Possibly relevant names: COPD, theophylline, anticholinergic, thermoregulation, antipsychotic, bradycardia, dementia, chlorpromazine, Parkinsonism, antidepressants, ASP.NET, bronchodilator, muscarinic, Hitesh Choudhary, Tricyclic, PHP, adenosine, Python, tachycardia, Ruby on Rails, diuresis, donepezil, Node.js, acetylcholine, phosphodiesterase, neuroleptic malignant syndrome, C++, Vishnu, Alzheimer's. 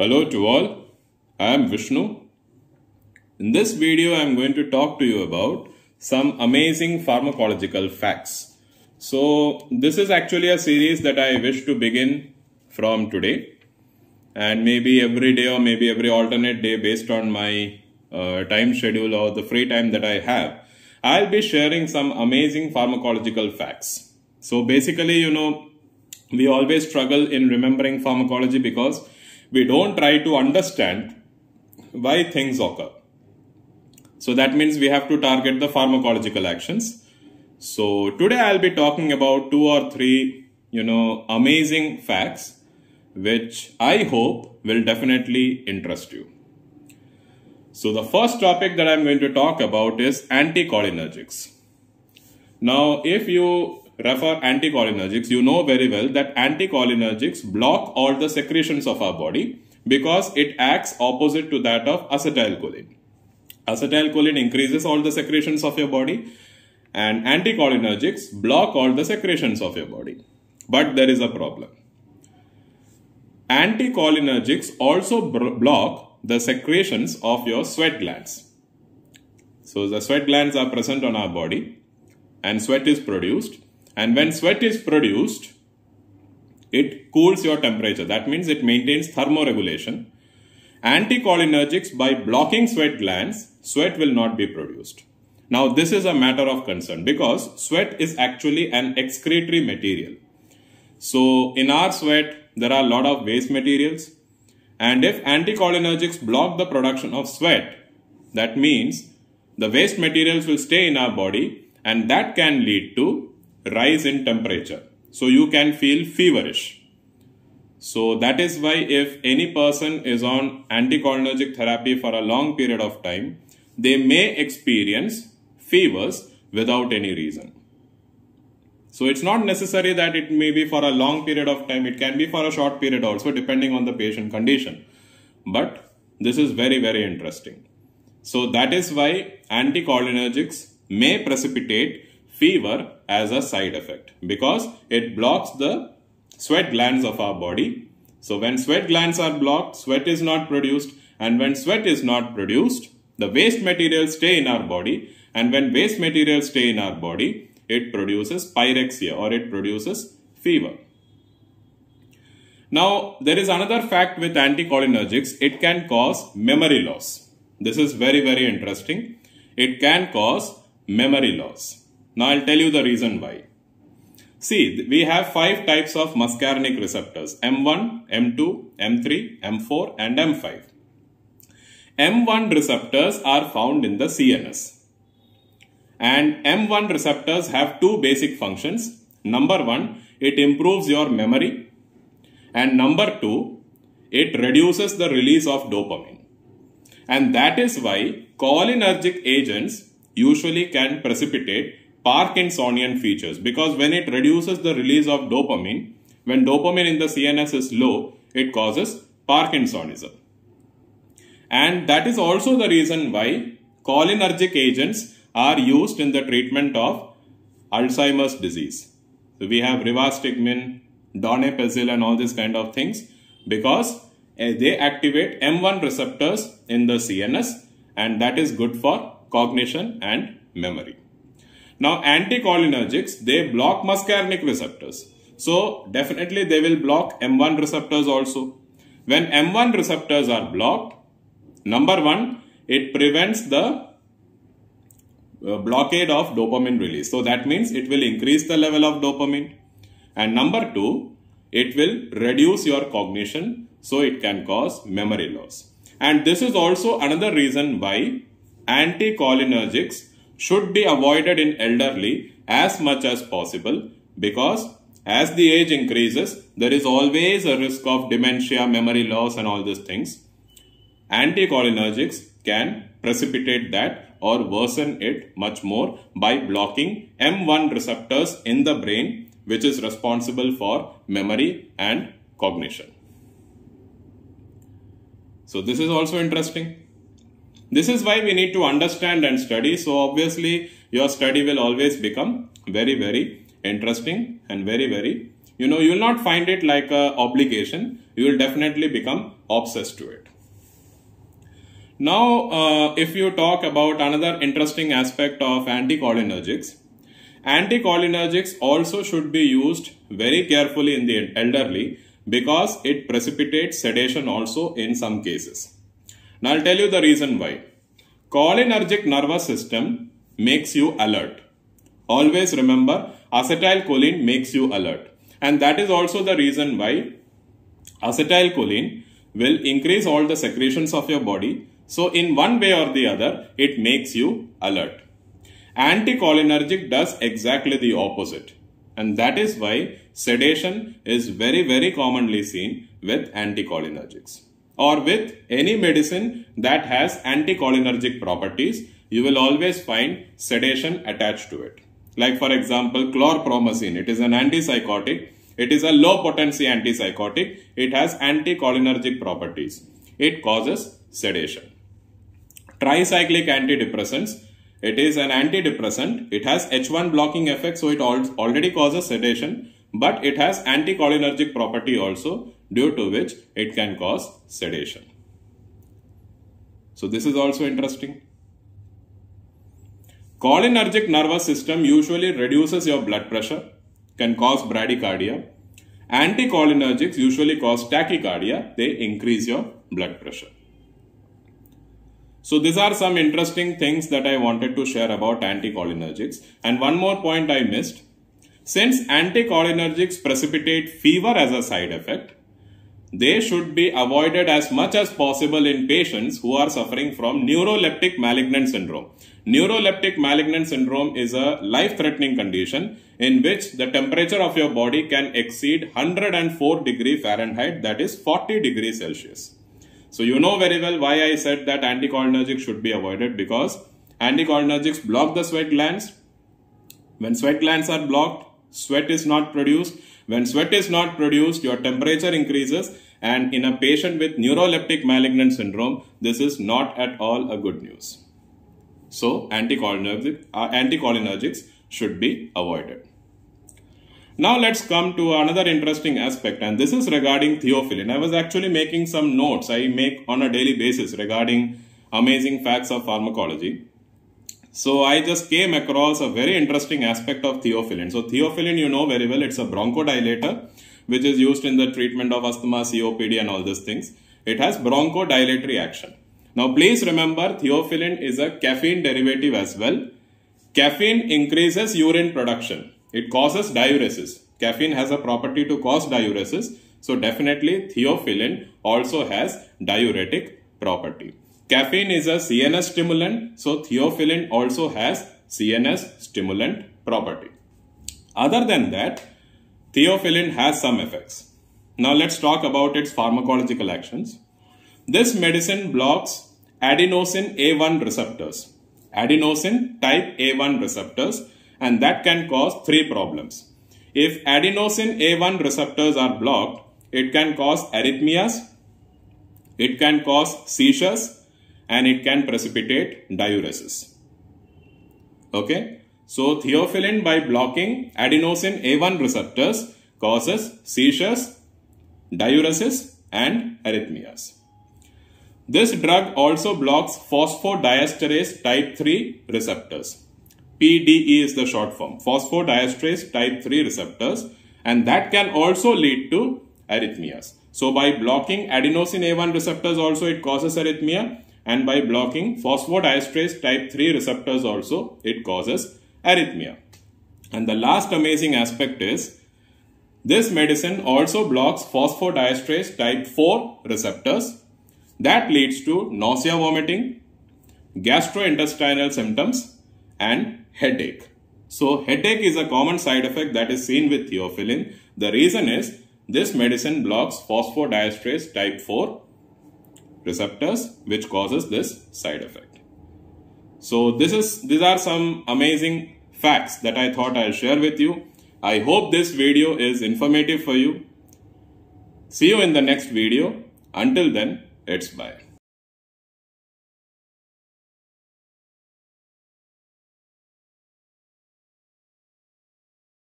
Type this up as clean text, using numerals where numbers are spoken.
Hello to all, I am Vishnu. In this video I am going to talk to you about some amazing pharmacological facts. So this is actually a series that I wish to begin from today and maybe every day or maybe every alternate day based on my time schedule or the free time that I have. I'll be sharing some amazing pharmacological facts. So basically, you know, we always struggle in remembering pharmacology because we don't try to understand why things occur. So that means we have to target the pharmacological actions. So today I'll be talking about 2 or 3, you know, amazing facts, which I hope will definitely interest you. So the first topic that I'm going to talk about is anticholinergics. Now, if you refer anticholinergics, you know very well that anticholinergics block all the secretions of our body because it acts opposite to that of acetylcholine. Acetylcholine increases all the secretions of your body and anticholinergics block all the secretions of your body. But there is a problem. Anticholinergics also block the secretions of your sweat glands. So the sweat glands are present on our body and sweat is produced. And when sweat is produced, it cools your temperature. That means it maintains thermoregulation. Anticholinergics, by blocking sweat glands, sweat will not be produced. Now, this is a matter of concern because sweat is actually an excretory material. So in our sweat, there are a lot of waste materials. And if anticholinergics block the production of sweat, that means the waste materials will stay in our body and that can lead to rise in temperature. So you can feel feverish. So that is why if any person is on anticholinergic therapy for a long period of time, they may experience fevers without any reason. So it's not necessary that it may be for a long period of time. It can be for a short period also, depending on the patient condition. But this is very, very interesting. So that is why anticholinergics may precipitate fever as a side effect because it blocks the sweat glands of our body. So when sweat glands are blocked, sweat is not produced, and when sweat is not produced, the waste materials stay in our body, and when waste materials stay in our body, it produces pyrexia or it produces fever. Now there is another fact with anticholinergics, it can cause memory loss. This is very, very interesting. It can cause memory loss. Now I'll tell you the reason why. See, we have 5 types of muscarinic receptors: M1, M2, M3, M4 and M5. M1 receptors are found in the CNS. And M1 receptors have 2 basic functions. Number 1, it improves your memory. And number 2, it reduces the release of dopamine. And that is why cholinergic agents usually can precipitate Parkinsonian features, because when it reduces the release of dopamine, when dopamine in the CNS is low, it causes Parkinsonism. And that is also the reason why cholinergic agents are used in the treatment of Alzheimer's disease. So we have rivastigmine, donepezil and all these kind of things because they activate M1 receptors in the CNS, and that is good for cognition and memory. Now anticholinergics, they block muscarinic receptors. So definitely they will block M1 receptors also. When M1 receptors are blocked, number 1, it prevents the blockade of dopamine release. So that means it will increase the level of dopamine. And number 2, it will reduce your cognition. So it can cause memory loss. And this is also another reason why anticholinergics should be avoided in elderly as much as possible, because as the age increases, there is always a risk of dementia, memory loss and all these things. Anticholinergics can precipitate that or worsen it much more by blocking M1 receptors in the brain, which is responsible for memory and cognition. So this is also interesting. This is why we need to understand and study. So obviously your study will always become very, very interesting and very, very You know, you will not find it like an obligation. You will definitely become obsessed to it. Now, if you talk about another interesting aspect of anticholinergics, anticholinergics also should be used very carefully in the elderly because it precipitates sedation also in some cases. Now, I'll tell you the reason why. Cholinergic nervous system makes you alert. Always remember, acetylcholine makes you alert. And that is also the reason why acetylcholine will increase all the secretions of your body. So in one way or the other, it makes you alert. Anticholinergic does exactly the opposite. And that is why sedation is very, very commonly seen with anticholinergics. Or with any medicine that has anticholinergic properties, you will always find sedation attached to it. Like for example, chlorpromazine, it is an antipsychotic. It is a low potency antipsychotic. It has anticholinergic properties. It causes sedation. Tricyclic antidepressants, it is an antidepressant. It has H1 blocking effect, so it already causes sedation, but it has anticholinergic property also, due to which it can cause sedation. So this is also interesting. Cholinergic nervous system usually reduces your blood pressure, can cause bradycardia. Anticholinergics usually cause tachycardia, they increase your blood pressure. So these are some interesting things that I wanted to share about anticholinergics. And one more point I missed. Since anticholinergics precipitate fever as a side effect, they should be avoided as much as possible in patients who are suffering from neuroleptic malignant syndrome. Neuroleptic malignant syndrome is a life-threatening condition in which the temperature of your body can exceed 104 degrees Fahrenheit, that is 40 degrees Celsius. So you know very well why I said that anticholinergics should be avoided, because anticholinergics block the sweat glands. When sweat glands are blocked, sweat is not produced. When sweat is not produced, your temperature increases, and in a patient with neuroleptic malignant syndrome, this is not at all a good news. So anticholinergics should be avoided. Now let's come to another interesting aspect, and this is regarding theophylline. I was actually making some notes I make on a daily basis regarding amazing facts of pharmacology. So I just came across a very interesting aspect of theophylline. So theophylline, you know very well, it's a bronchodilator which is used in the treatment of asthma, COPD and all these things. It has bronchodilatory action. Now please remember, theophylline is a caffeine derivative as well. Caffeine increases urine production. It causes diuresis. Caffeine has a property to cause diuresis. So definitely theophylline also has diuretic property. Caffeine is a CNS stimulant, so theophylline also has CNS stimulant property. Other than that, theophylline has some effects. Now let's talk about its pharmacological actions. This medicine blocks adenosine A1 receptors, adenosine type A1 receptors, and that can cause three problems. If adenosine A1 receptors are blocked, it can cause arrhythmias, it can cause seizures, and it can precipitate diuresis. Okay, so theophylline, by blocking adenosine A1 receptors, causes seizures, diuresis and arrhythmias. This drug also blocks phosphodiesterase type 3 receptors. PDE is the short form, phosphodiesterase type 3 receptors, and that can also lead to arrhythmias. So by blocking adenosine A1 receptors also it causes arrhythmia. And by blocking phosphodiesterase type 3 receptors also, it causes arrhythmia. And the last amazing aspect is, this medicine also blocks phosphodiesterase type 4 receptors. That leads to nausea, vomiting, gastrointestinal symptoms, and headache. So headache is a common side effect that is seen with theophylline. The reason is, this medicine blocks phosphodiesterase type 4 receptors, which causes this side effect. So these are some amazing facts that I thought I'll share with you. I hope this video is informative for you. See you in the next video. Until then, it's bye.